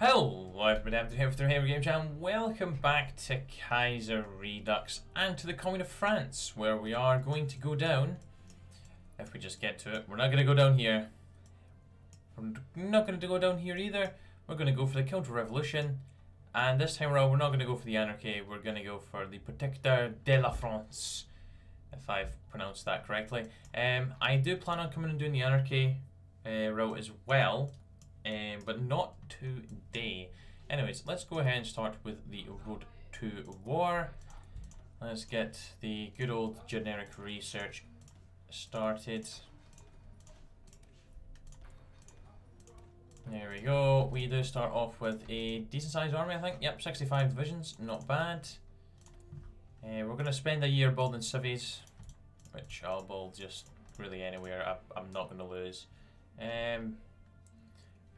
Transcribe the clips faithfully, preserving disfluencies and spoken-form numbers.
Hello, I've been Adam here for the Doonhamer Game Channel, and welcome back to Kaiser Redux and to the Commune of France, where we are going to go down. If we just get to it, we're not going to go down here. We're not going to go down here either. We're going to go for the Counter Revolution, and this time around, we're not going to go for the Anarchy. We're going to go for the Protector de la France, if I've pronounced that correctly. Um, I do plan on coming and doing the Anarchy uh, route as well. Um, but not today. Anyways, let's go ahead and start with the road to war. Let's get the good old generic research started. There we go. We do start off with a decent sized army, I think. Yep, sixty-five divisions, not bad. Uh, we're going to spend a year building civvies, which I'll build just really anywhere. I, I'm not going to lose. Um...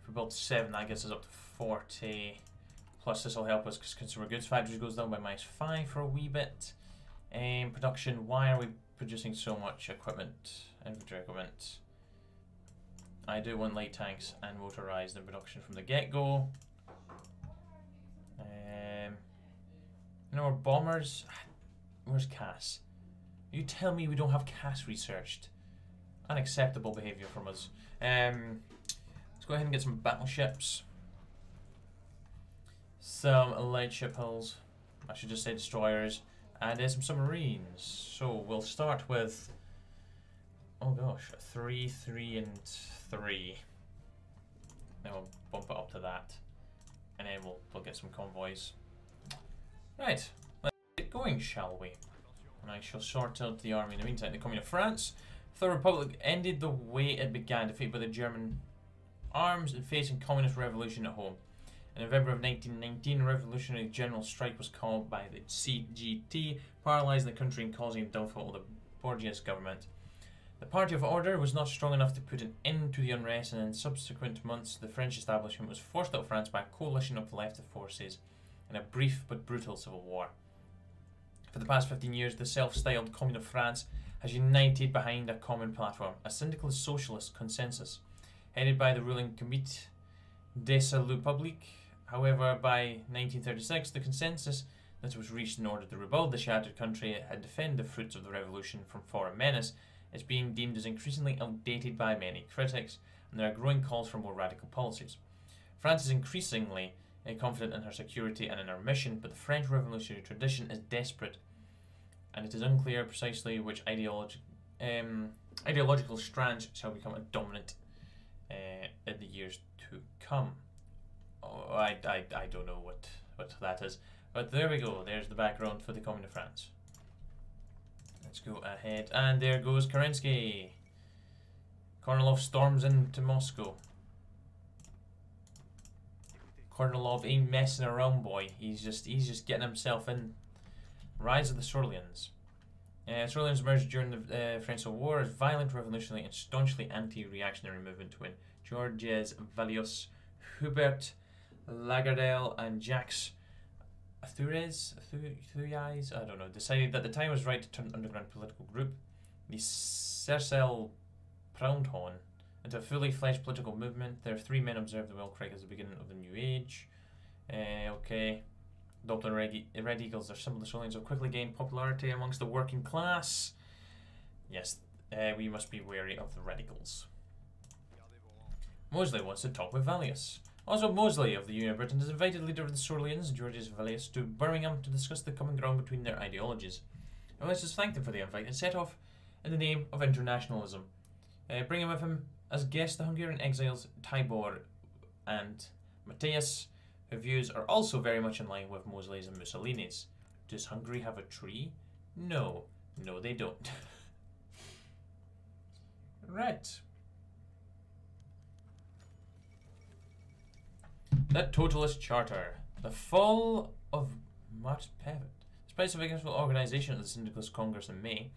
We build seven, that gets us up to forty. Plus, this will help us because consumer goods factories goes down by minus five for a wee bit. Um, production, why are we producing so much equipment? Infantry equipment. I do want light tanks and motorized in production from the get go. Um, no more bombers. Where's Cass? You tell me we don't have Cass researched. Unacceptable behavior from us. Um. Go ahead and get some battleships, some lightship hulls, I should just say destroyers, and uh, some submarines. So we'll start with, oh gosh, three, three, and three. Then we'll bump it up to that, and then we'll we'll get some convoys. Right, let's get going, shall we? And I shall sort out the army in the meantime. The Commune of France, Third Republic ended the way it began, defeated by the German arms and facing communist revolution at home. In November of nineteen nineteen, a revolutionary general strike was called by the C G T, paralysing the country and causing a downfall of the Borgias government. The party of order was not strong enough to put an end to the unrest, and in subsequent months the French establishment was forced out of France by a coalition of left forces in a brief but brutal civil war. For the past fifteen years, the self-styled Commune of France has united behind a common platform, a syndicalist socialist consensus, headed by the ruling Comité de Salut Public. However, by nineteen thirty-six, the consensus that was reached in order to rebuild the shattered country and defend the fruits of the revolution from foreign menace is being deemed as increasingly outdated by many critics, and there are growing calls for more radical policies. France is increasingly confident in her security and in her mission, but the French revolutionary tradition is desperate, and it is unclear precisely which ideology, um, ideological strands shall become a dominant Uh, in the years to come. Oh, I, I, I don't know what, what that is. But there we go. There's the background for the Commune of France. Let's go ahead. And there goes Kerensky. Kornilov storms into Moscow. Kornilov ain't messing around, boy. He's just he's just getting himself in. Rise of the Sorelians. Uh, Sorelians emerged during the uh, French Civil War as violent, revolutionary, and staunchly anti-reactionary movement to win. Georges Valois, Hubert Lagardelle, and Jacques Thurez, Thurez, I don't know, decided that the time was right to turn the underground political group, the Cercel Proudhon, into a fully fledged political movement. Their three men observed the Weltkrieg as the beginning of the New Age. Uh, okay. Doppler and Red Eagles are some of the Sorelians who quickly gained popularity amongst the working class. Yes, uh, we must be wary of the Red Eagles. Mosley wants to talk with Valois. Also, Mosley of the Union of Britain has invited leader of the Sorelians, Georges Valois, to Birmingham to discuss the common ground between their ideologies. Valois has thanked him for the invite and set off in the name of internationalism, uh, bringing with him as guests the Hungarian exiles Tibor and Matthias, whose views are also very much in line with Mosley's and Mussolini's. Does Hungary have a tree? No. No, they don't. Right. The Totalist Charter. The fall of Marceau Pivert. Despite the successful organisation of the Syndicalist Congress in May,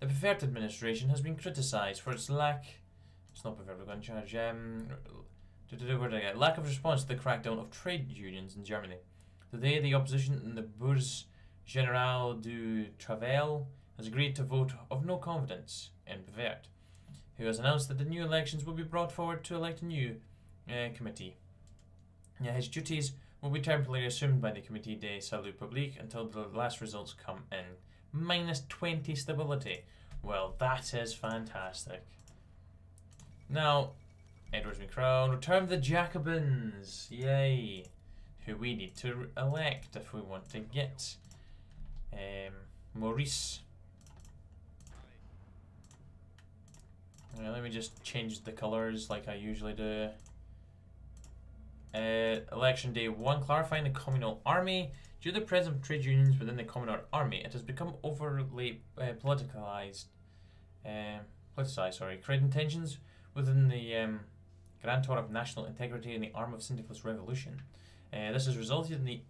the Pivert administration has been criticised for its lack... It's not Pivert, we're going to charge... Um, Where did I get? Lack of response to the crackdown of trade unions in Germany. Today, the opposition in the Bourse Generale du Travail has agreed to vote of no confidence in Pivert, who has announced that the new elections will be brought forward to elect a new uh, committee. His duties will be temporarily assumed by the Comité de Salut Public until the last results come in. minus twenty stability. Well, that is fantastic. Now, Edward's been crowned. Return to the Jacobins. Yay. Who we need to elect if we want to get um, Maurice. Now, let me just change the colours like I usually do. Uh, election day one, clarifying the communal army. Due to the presence of trade unions within the communal army, it has become overly uh, politicalized, uh, politicized, sorry, creating tensions within the um, grantor of national integrity and the arm of syndicalist revolution. Uh, this has resulted in the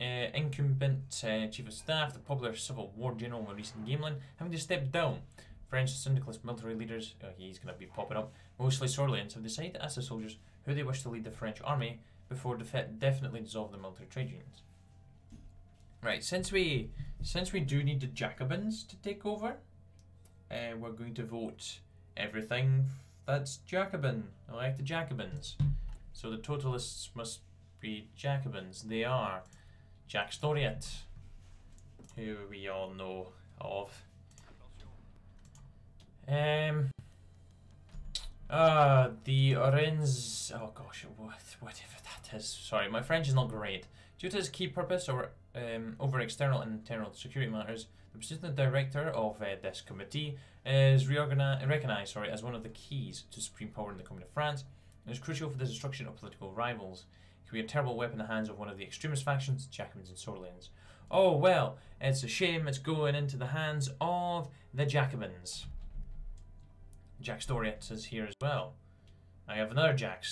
uh, incumbent uh, chief of staff, the popular civil war general Maurice Gamelin, having to step down. French syndicalist military leaders, oh, he's going to be popping up, mostly Sorelians, have decided to ask the soldiers who they wish to lead the French army before def definitely dissolve the military trade unions. Right, since we since we do need the Jacobins to take over, uh, we're going to vote everything that's Jacobin. Elect the Jacobins. So the totalists must be Jacobins. They are Jacques Thurez, who we all know of. Um. Ah, uh, the Orange. Oh gosh, what, whatever that is. Sorry, my French is not great. Due to his key purpose over, um, over external and internal security matters, the position of director of uh, this committee is recognized sorry, as one of the keys to supreme power in the Commune of France, and is crucial for the destruction of political rivals. It can be a terrible weapon in the hands of one of the extremist factions, Jacobins and Sorelians. Oh well, it's a shame it's going into the hands of the Jacobins. Jacques Thurez is here as well. I have another Jacques.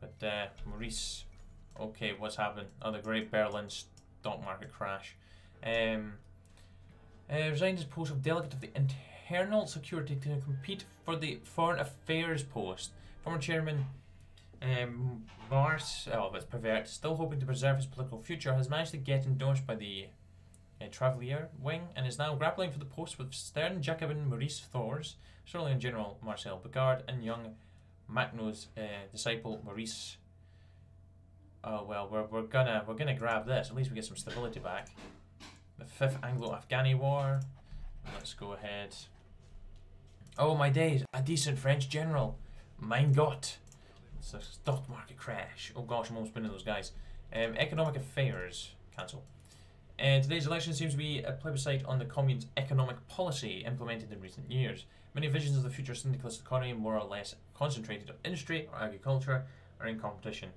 But uh, Maurice... Okay, what's happened? Oh, the Great Berlin stock market crash. Um, uh, resigned his post of delegate of the internal security to compete for the foreign affairs post. Former chairman um, Marceau oh, but Pivert, still hoping to preserve his political future, has managed to get endorsed by the uh, Travailleur wing and is now grappling for the post with stern Jacobin Maurice Thorez, Sorelian General Marcel Bigard, and young Magnot's uh, disciple Maurice. Oh well, we're we're gonna we're gonna grab this. At least we get some stability back. The Fifth Anglo-Afghani War. Let's go ahead. Oh my days! A decent French general. Mein Gott! It's a stock market crash. Oh gosh, I'm almost been in those guys. Um, economic affairs. Cancel. And uh, today's election seems to be a plebiscite on the commune's economic policy implemented in recent years. Many visions of the future syndicalist economy, more or less concentrated on industry or agriculture, are in competition.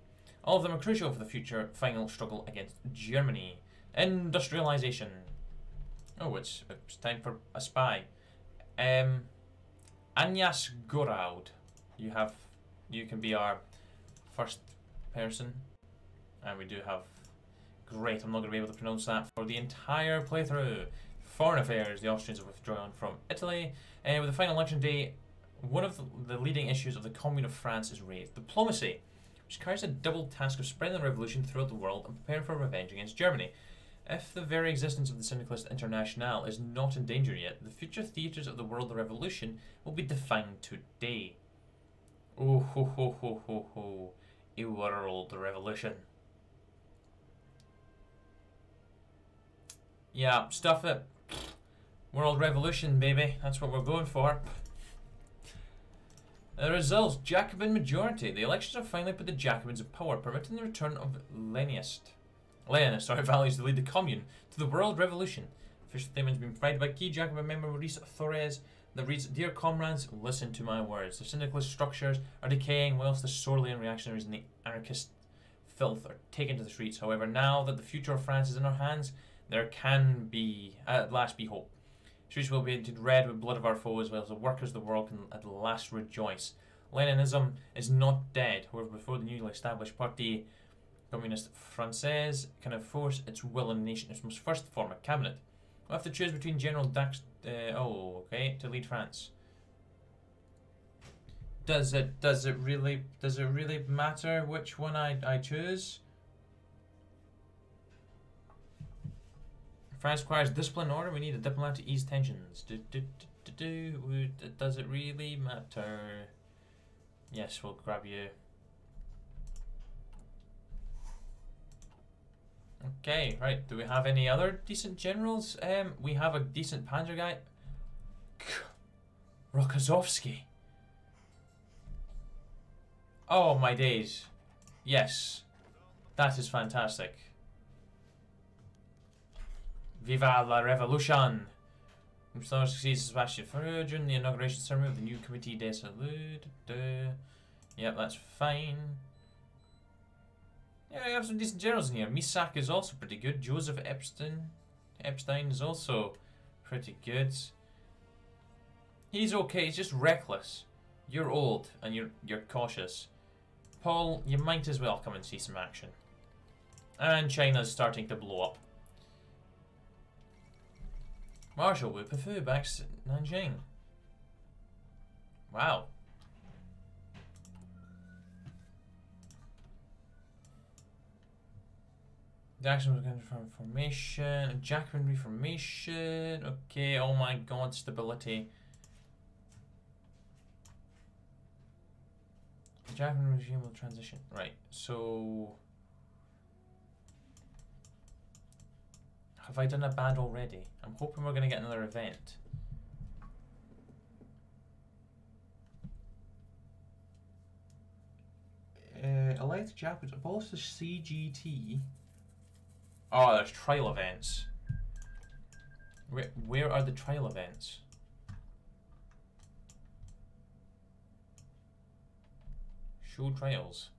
All of them are crucial for the future final struggle against Germany. Industrialization. Oh, it's, it's time for a spy. Um, Agnes Goraud. You have, you can be our first person. And we do have, great, I'm not going to be able to pronounce that for the entire playthrough. Foreign affairs, the Austrians have withdrawn from Italy. And uh, with the final election day, one of the, the leading issues of the Commune of France is raised. Diplomacy. Which carries a double task of spreading the revolution throughout the world and preparing for revenge against Germany. If the very existence of the syndicalist internationale is not in danger yet, the future theatres of the world revolution will be defined today. Oh ho ho ho ho ho, a world revolution. Yeah, stuff it. World revolution, baby. That's what we're going for. The results, Jacobin majority. The elections have finally put the Jacobins in power, permitting the return of Leninist, Leninist sorry, values to lead the Commune to the World Revolution. Official statement has been provided by key Jacobin member Maurice Thorez that reads, "Dear comrades, listen to my words. The syndicalist structures are decaying whilst the Sorelian reactionaries and the anarchist filth are taken to the streets. However, now that the future of France is in our hands, there can be, at last be hope. Streets will be painted red with blood of our foes, while the workers of the world can at last rejoice. Leninism is not dead, however, before the newly established party, Communiste Française, can enforce its will on the nation, it must first form a cabinet. We'll have to choose between General Dax, uh, oh, okay, to lead France. Does it? Does it really? Does it really matter which one I I choose? France requires discipline and order. We need a diplomat to ease tensions. Do, do, do, do, do. Does it really matter? Yes, we'll grab you. Okay, right. Do we have any other decent generals? Um, we have a decent panzer guy. Rokossovsky. Oh, my days. Yes. That is fantastic. Viva la revolution! Mustafa succeeds Sebastian Farouk during the inauguration ceremony of the new Comité de Salut. Yep, that's fine. Yeah, we have some decent generals in here. Misak is also pretty good. Joseph Epstein. Epstein is also pretty good. He's okay, he's just reckless. You're old and you're you're cautious. Paul, you might as well come and see some action. And China's starting to blow up. Marshal Wupafu backs to Nanjing. Wow. The action was going to form formation. Jacobin reformation. Okay, oh my god, stability. The Jacobin regime will transition. Right, so. Have I done a bad already? I'm hoping we're going to get another event. Uh, Allied to Japanese, abolish the C G T. Oh, there's trial events. Where, where are the trial events? Show trials.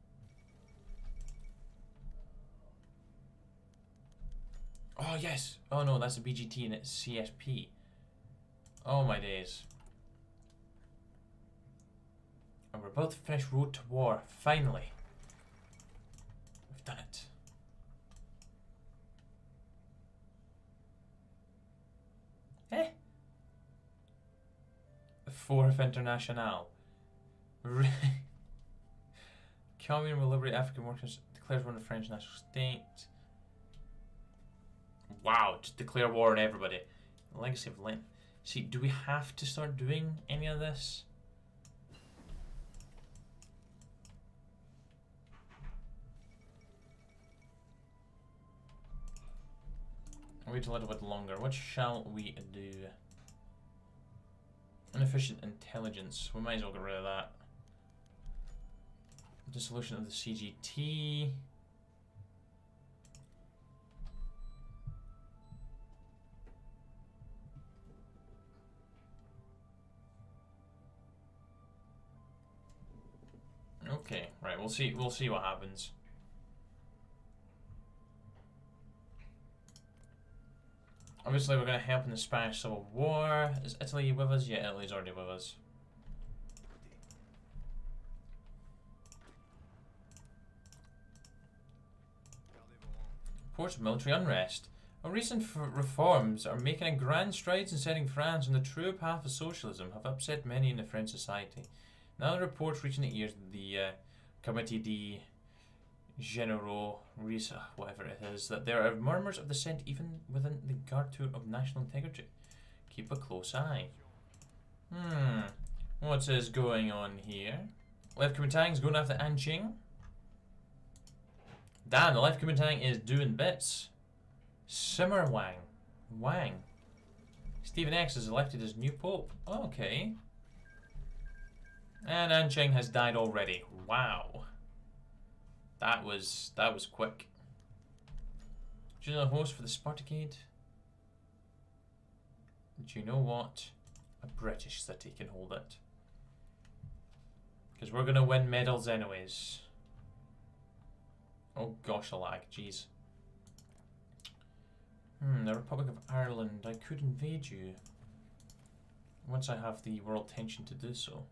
Oh, yes! Oh, no, that's a B G T and it's C S P. Oh, my days. And we're about to finish Road to War. Finally. We've done it. Eh? The Fourth International. Commune will liberate African workers, declares one of the French national state. Wow, just declare war on everybody. Legacy of Lent. See, do we have to start doing any of this? Wait a little bit longer. What shall we do? Inefficient intelligence. We might as well get rid of that. Dissolution of the C G T. Okay, right, we'll see we'll see what happens. Obviously we're gonna help in the Spanish Civil War. Is Italy with us? Yeah, Italy's already with us. Reports of military unrest. Our recent f reforms are making grand strides in setting France on the true path of socialism have upset many in the French society. Now the reports reaching the ears of the uh, Comité de Généraux, whatever it is, that there are murmurs of dissent even within the garde of national integrity. Keep a close eye. Hmm, what is going on here? Left Kuomintang's going after Anqing. Damn, the Left Kuomintang is doing bits. Simmer Wang. Wang. Stephen X is elected as new pope. Okay. And Anqing has died already. Wow. That was that was quick. Do you know a host for the Spartacade? Do you know what? A British city can hold it. Because we're gonna win medals anyways. Oh gosh, a lag, jeez. Hmm, the Republic of Ireland, I could invade you. Once I have the world tension to do so.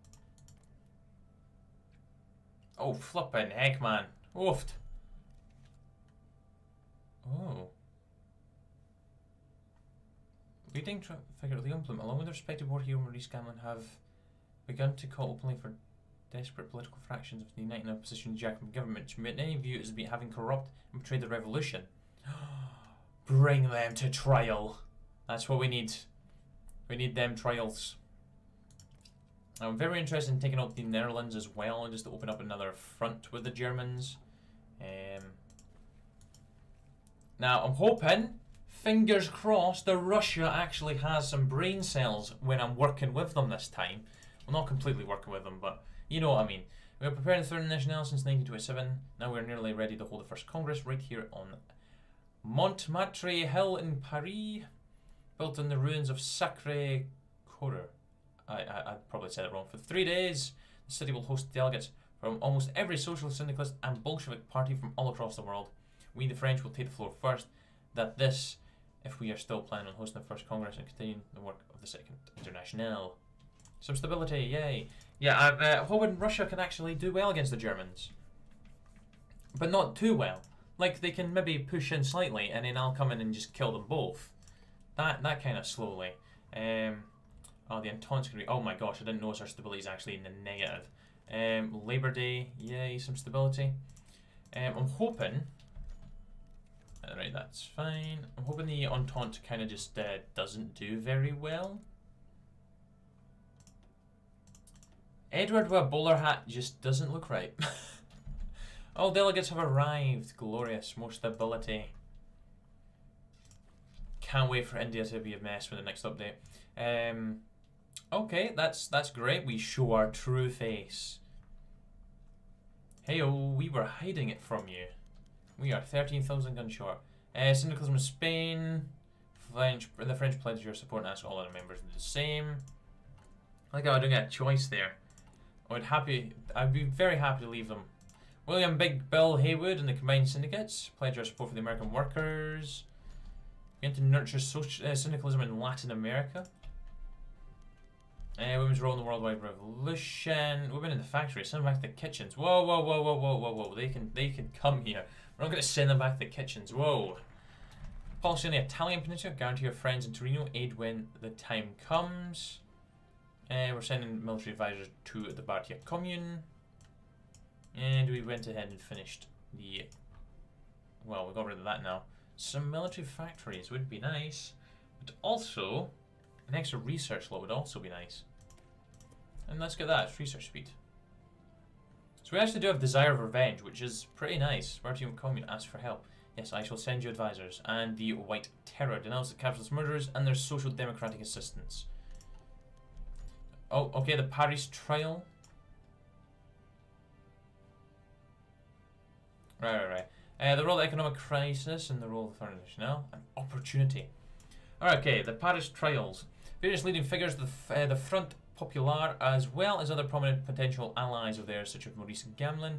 Oh, flippin' heck, man. Oofed. Oh. Leading figure Leon Blum, along with their respected war hero Maurice Gamelin, have begun to call openly for desperate political fractions of the uniting opposition to the Jacobin government, which in any view as having corrupt and betrayed the revolution. Bring them to trial. That's what we need. We need them trials. I'm very interested in taking out the Netherlands as well, just to open up another front with the Germans. Um, Now, I'm hoping, fingers crossed, that Russia actually has some brain cells when I'm working with them this time. Well, not completely working with them, but you know what I mean. We are preparing the Third International since nineteen twenty-seven. Now we're nearly ready to hold the First Congress right here on Montmartre Hill in Paris, built in the ruins of Sacré-Cœur. I, I, I probably said it wrong. For three days, the city will host delegates from almost every social, syndicalist and Bolshevik party from all across the world. We, the French, will take the floor first. That this, if we are still planning on hosting the First Congress and continuing the work of the Second International. Some stability, yay. Yeah, I'm uh, hoping Russia can actually do well against the Germans. But not too well. Like, they can maybe push in slightly, and then I'll come in and just kill them both. That that kind of slowly. Um, oh, the Entente's going to be... Oh my gosh, I didn't notice our stability is actually in the negative. Um, Labour Day, yay, some stability. Um, I'm hoping... Alright, that's fine. I'm hoping the Entente kind of just uh, doesn't do very well. Edward with a bowler hat just doesn't look right. All delegates have arrived. Glorious. More stability. Can't wait for India to be a mess for the next update. Um, okay, that's that's great. We show our true face. Hey, oh, we were hiding it from you. We are thirteen thousand guns short. Uh, syndicalism in Spain. French, the French pledge your support and ask all other members to do the same. I like how I don't get a choice there. I would happy. I'd be very happy to leave them. William Big Bill Haywood and the Combined Syndicates pledge our support for the American workers. Begin to nurture social, uh, syndicalism in Latin America. Uh, women's role in the worldwide revolution. Women in the factory. Send them back to the kitchens. Whoa, whoa, whoa, whoa, whoa, whoa, whoa. They can, they can come here. We're not going to send them back to the kitchens. Whoa. Policy on the Italian peninsula. Guarantee your friends in Torino aid when the time comes. Uh, we're sending military advisors to the Bardia Commune. And we went ahead and finished the... Well, we got rid of that now. Some military factories would be nice. But also, an extra research lot would also be nice. And let's get that. It's research speed. So we actually do have Desire of Revenge, which is pretty nice. Bardia Commune asks for help. Yes, I shall send you advisors. And the White Terror denounce the capitalist murderers and their social democratic assistants. Oh, okay, the Paris Trial. Right, right, right. Uh, the role of economic crisis and the role of the Third International and opportunity. Alright, okay, the Paris Trials. Various leading figures of the, uh, the Front Populaire, as well as other prominent potential allies of theirs, such as Maurice Gamelin,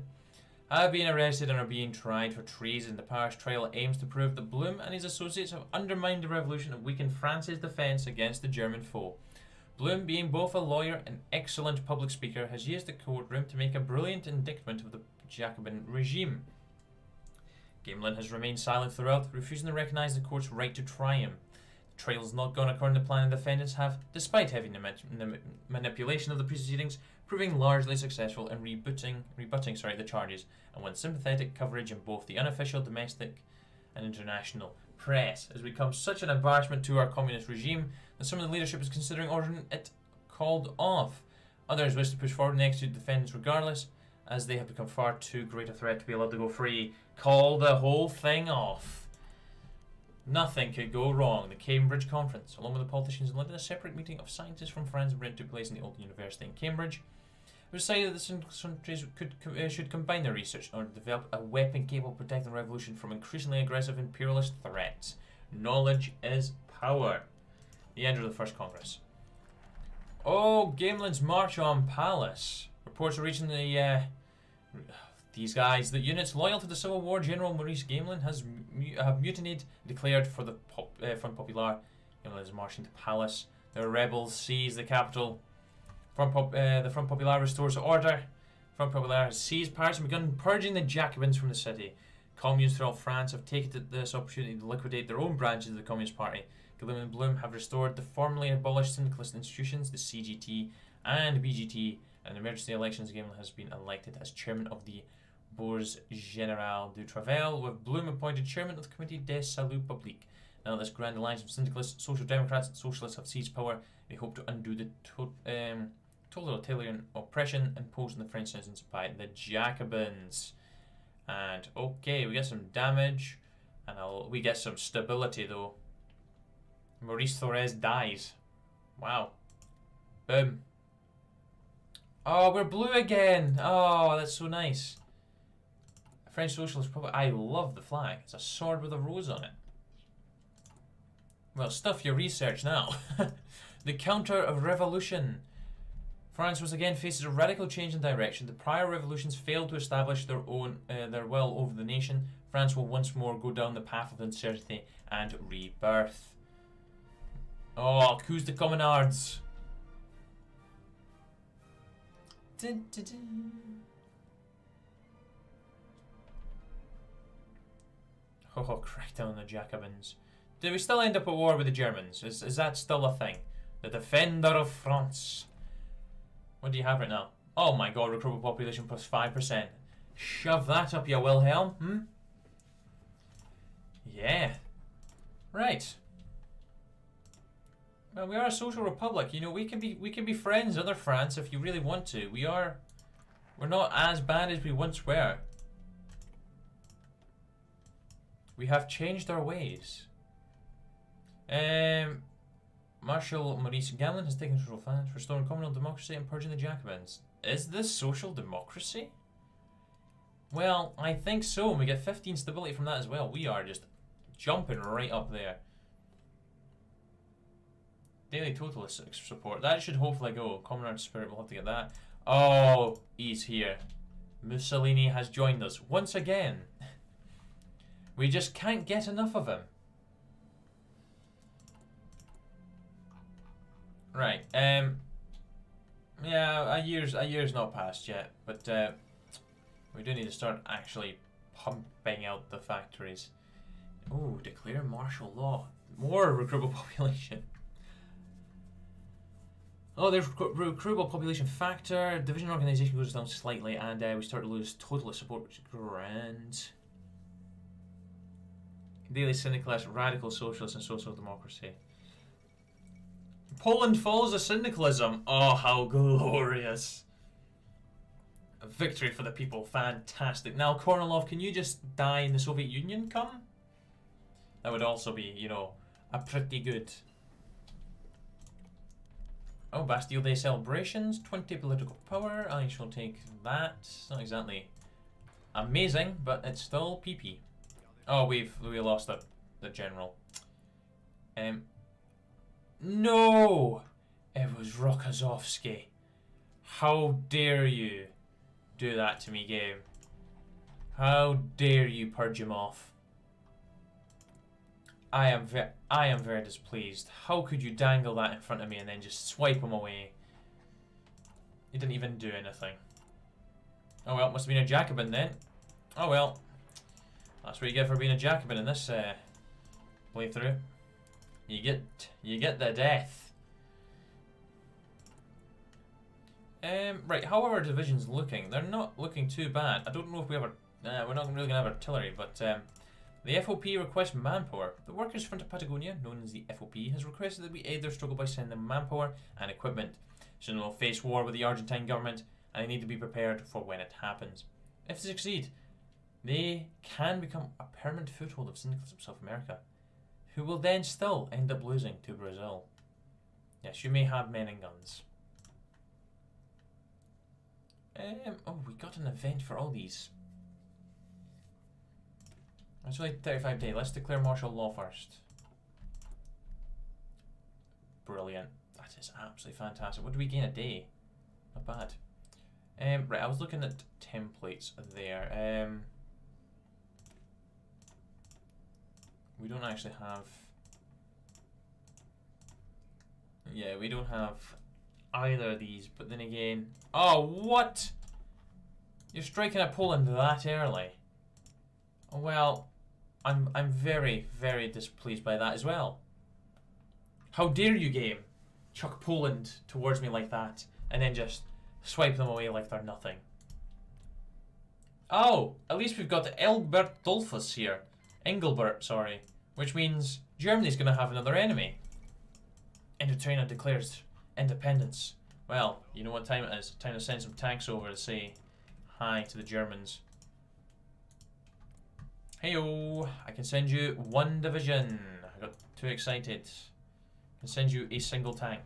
have been arrested and are being tried for treason. The Paris Trial aims to prove that Blum and his associates have undermined the revolution and weakened France's defence against the German foe. Blum, being both a lawyer and excellent public speaker, has used the courtroom to make a brilliant indictment of the Jacobin regime. Gamelin has remained silent throughout, refusing to recognise the court's right to try him. The trial has not gone according to plan, and defendants have, despite heavy manipulation of the proceedings, proving largely successful in rebutting, rebutting sorry, the charges, and won sympathetic coverage in both the unofficial domestic and international press, as become such an embarrassment to our communist regime that some of the leadership is considering ordering it called off. Others wish to push forward and execute defendants regardless, as they have become far too great a threat to be allowed to go free. Call the whole thing off. Nothing could go wrong. The Cambridge Conference, along with the politicians in London, a separate meeting of scientists from France and Britain took place in the old university in Cambridge. It was decided that the countries could, uh, should combine their research in order to develop a weapon capable of protecting the revolution from increasingly aggressive imperialist threats. Knowledge is power. The end of the First Congress. Oh, Gamelin's march on Palace. Reports are reaching the, uh, these guys. The units loyal to the Civil War, General Maurice Gamelin, has mu have mutinied, declared for the pop uh, Front Populaire. Gamelin is marching to Palace. The rebels seize the capital. Front Pop uh, the Front Populaire restores order. Front Populaire has seized Paris and begun purging the Jacobins from the city. Communes throughout France have taken this opportunity to liquidate their own branches of the Communist Party. Gamelin and Blum have restored the formerly abolished syndicalist institutions, the C G T and B G T, and emergency elections. Gamelin has been elected as chairman of the Bourse Générale du Travail, with Blum appointed chairman of the Comité de Salut Public. Now this grand alliance of syndicalists, social democrats and socialists have seized power. They hope to undo the to um, totalitarian oppression imposed on the French citizens by the Jacobins. And okay, we got some damage. And I'll, we get some stability, though. Maurice Thorez dies. Wow. Boom. Oh, we're blue again. Oh, that's so nice. French Socialist probably... I love the flag. It's a sword with a rose on it. Well, stuff your research now. The Counter of Revolution. France was again faces a radical change in direction. The prior revolutions failed to establish their own uh, their will over the nation. France will once more go down the path of uncertainty and rebirth. Oh, coups de communards. Dun, dun, dun. Oh, crackdown on the Jacobins. Do we still end up at war with the Germans? Is, is that still a thing? The Defender of France. What do you have right now? Oh my god, recruitable population plus five percent. Shove that up your Wilhelm, hmm? Yeah. Right. Well, we are a social republic. You know, we can be we can be friends, other France, if you really want to. We are... We're not as bad as we once were. We have changed our ways. Um, Marshal Maurice Gamelin has taken control of France, restoring communal democracy and purging the Jacobins. Is this social democracy? Well, I think so, and we get fifteen stability from that as well. We are just jumping right up there. Daily totalist support. That should hopefully go. Communard spirit, we'll have to get that. Oh, he's here. Mussolini has joined us once again. We just can't get enough of him. Right. Um. Yeah, a year's a year's not passed yet, but uh, we do need to start actually pumping out the factories. Oh, declare martial law. More recruitable population. Oh, there's recruitable population factor. Division organization goes down slightly, and uh, we start to lose totalist support, which is grand. Daily syndicalist, radical socialist, and social democracy. Poland falls to syndicalism. Oh, how glorious. A victory for the people. Fantastic. Now, Kornilov, can you just die and the Soviet Union come? That would also be, you know, a pretty good... Oh, Bastille Day celebrations. twenty political power. I shall take that. It's not exactly amazing, but it's still pee-pee. Oh, we've we lost the, the general. Um... No! It was Rokossovsky. How dare you do that to me, game? How dare you purge him off? I am very, I am very displeased. How could you dangle that in front of me and then just swipe him away? He didn't even do anything. Oh well, must have been a Jacobin then. Oh well. That's what you get for being a Jacobin in this uh, playthrough. You get, you get the death. Um, right, how are our divisions looking? They're not looking too bad. I don't know if we have our... Uh, we're not really going to have artillery, but... Um, the F O P requests manpower. The Workers' Front of Patagonia, known as the F O P, has requested that we aid their struggle by sending them manpower and equipment. Soon we'll face war with the Argentine government, and they need to be prepared for when it happens. If they succeed, they can become a permanent foothold of syndicalism in South America, who will then still end up losing to Brazil. Yes, you may have men and guns. Um, oh, we got an event for all these. That's only thirty-five days. Let's declare martial law first. Brilliant. That is absolutely fantastic. What do we gain a day? Not bad. Um, right, I was looking at templates there. Um... We don't actually have... Yeah, we don't have either of these, but then again... Oh, what? You're striking at Poland that early? Well, I'm, I'm very, very displeased by that as well. How dare you, game, chuck Poland towards me like that, and then just swipe them away like they're nothing. Oh, at least we've got Engelbert Dollfuss here. Engelbert, sorry. Which means Germany's going to have another enemy. Indochina declares independence. Well, you know what time it is. Time to send some tanks over to say hi to the Germans. Heyo, I can send you one division. I got too excited. I can send you a single tank.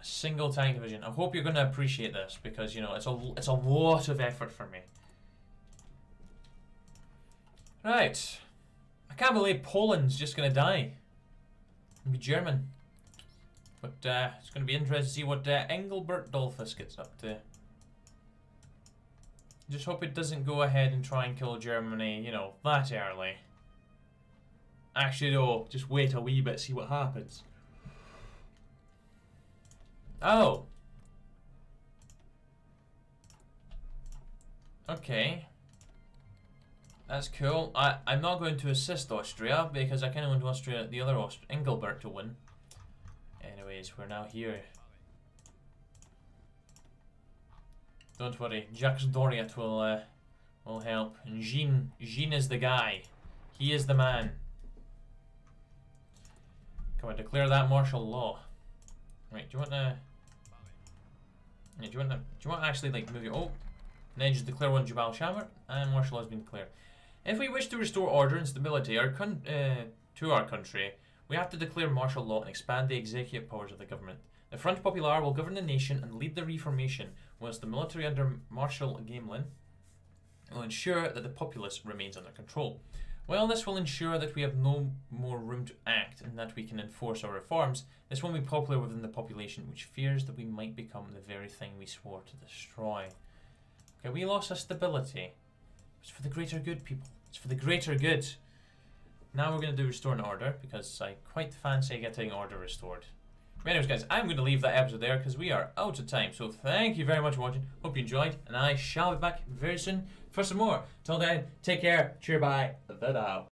A single tank division. I hope you're going to appreciate this because, you know, it's a, it's a lot of effort for me. Right. I can't believe Poland's just going to die. It'll be German. But uh, it's going to be interesting to see what uh, Engelbert Dollfuss gets up to. Just hope it doesn't go ahead and try and kill Germany, you know, that early. Actually, no, just wait a wee bit, see what happens. Oh. Okay. That's cool. I, I'm not going to assist Austria, because I kind of want Austria, the other Aust- Engelbert to win. Anyways, we're now here. Don't worry, Jacques Doriot will uh, will help. And Jean, Jean is the guy. He is the man. Come on, declare that martial law. Right, do you want to? Yeah, do you want to? Do you want to actually like move it? Oh, and then just declare one Jabal Shamar, and martial law has been declared. If we wish to restore order and stability our con uh, to our country, we have to declare martial law and expand the executive powers of the government. The Front Populaire will govern the nation and lead the reformation, whilst the military under Marshal Gamelin will ensure that the populace remains under control. While this will ensure that we have no more room to act and that we can enforce our reforms, this won't be popular within the population, which fears that we might become the very thing we swore to destroy. Okay, we lost our stability. It's for the greater good, people. It's for the greater good. Now we're going to do restore an order, because I quite fancy getting order restored. Anyways guys, I'm going to leave that episode there because we are out of time. So thank you very much for watching. Hope you enjoyed. And I shall be back very soon for some more. Till then, take care. Cheer bye. Bye now.